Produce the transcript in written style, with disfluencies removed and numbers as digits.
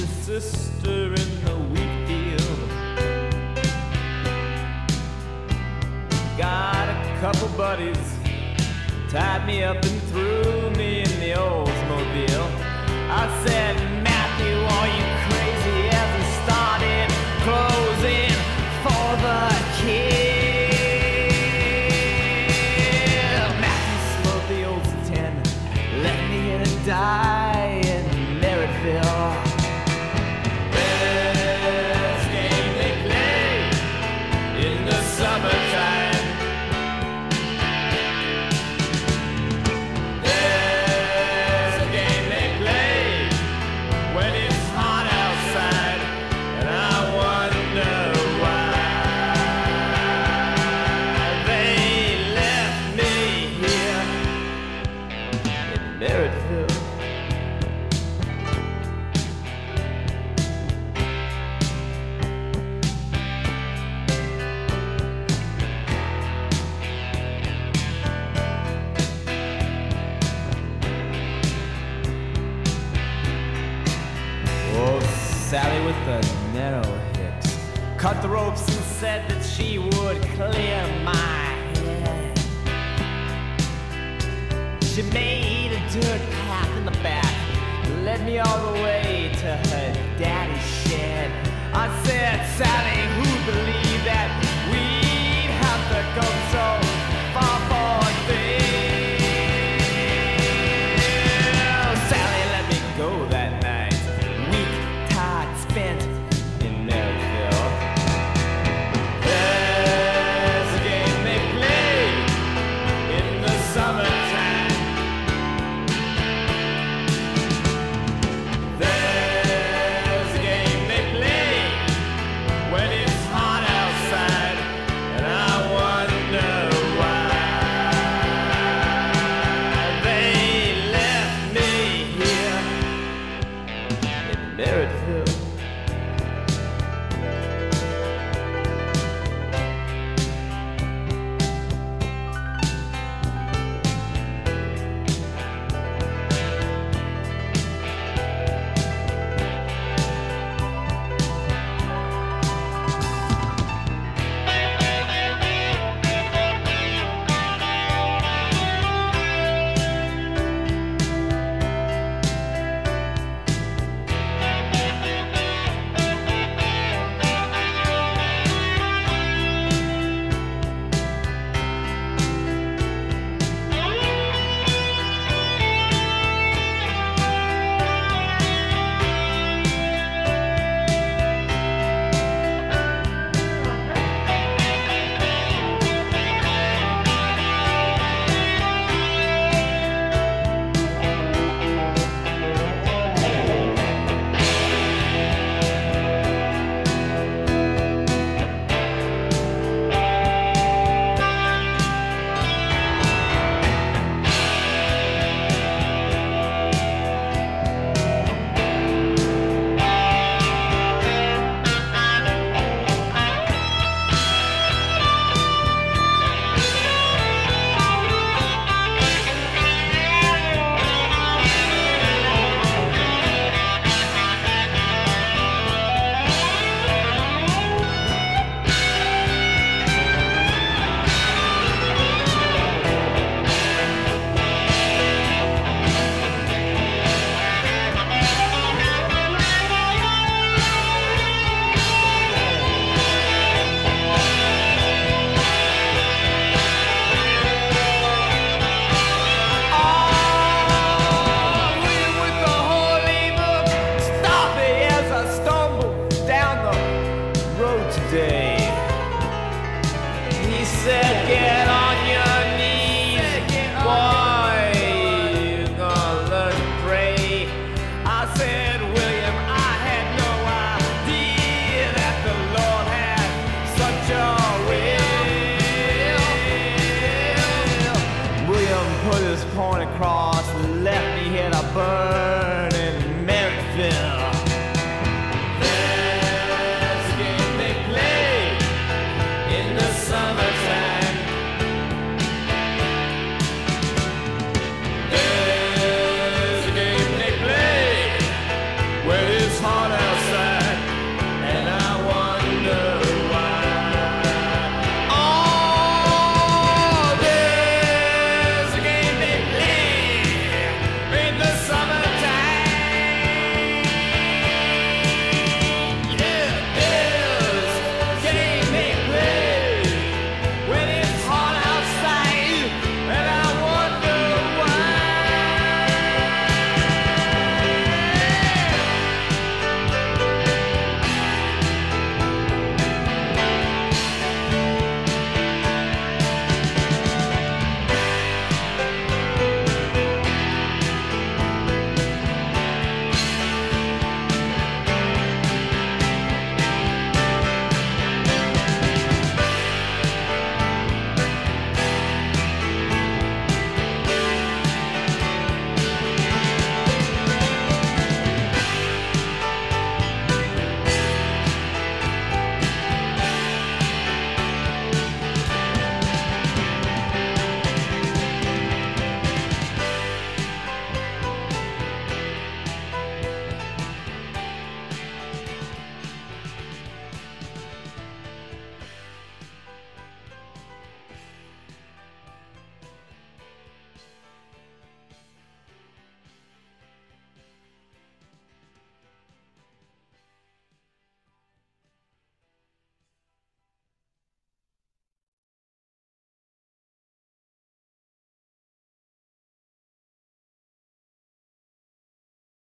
the sister in the wheat field. Got a couple buddies, tied me up and threw me in the Oldsmobile. I said, Matthew, are you crazy? As we started closing for the kids. Die in Merrittville. Best game they play in the summertime. Best game they play when it's hot outside, and I wonder why they left me here in Merrittville. Sally with the narrow hips cut the ropes and said that she would clear my head. She made a dirt path in the back, led me all the way to her daddy's shed. I said, Sally, who believed that we'd have to go so far for things? Sally let me go that night. Merrittville.